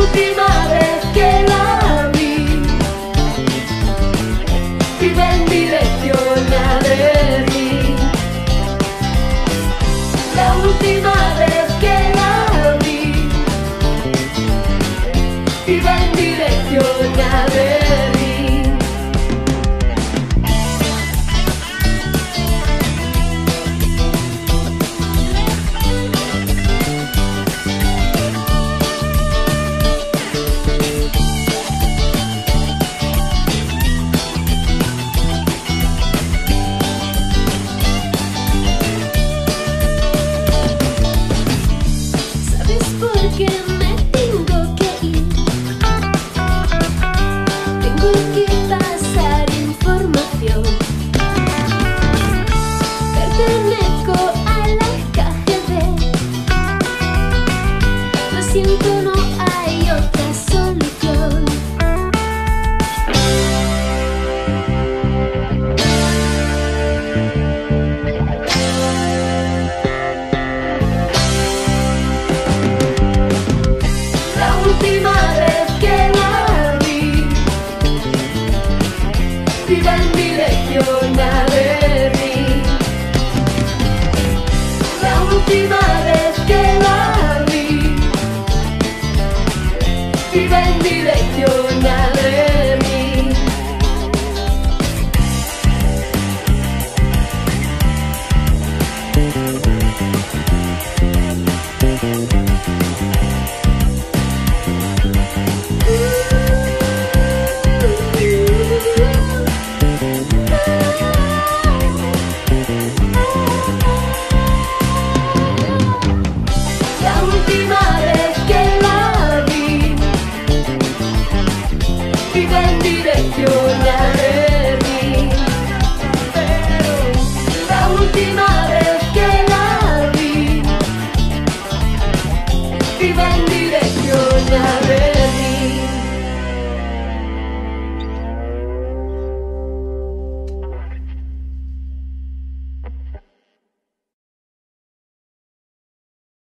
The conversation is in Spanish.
última vez que la vi, iba en dirección a Berlín. La última vez que la vi, iba en dirección a Berlín. Iba en dirección a Berlín. La última vez que la vi, iba en dirección a Berlín.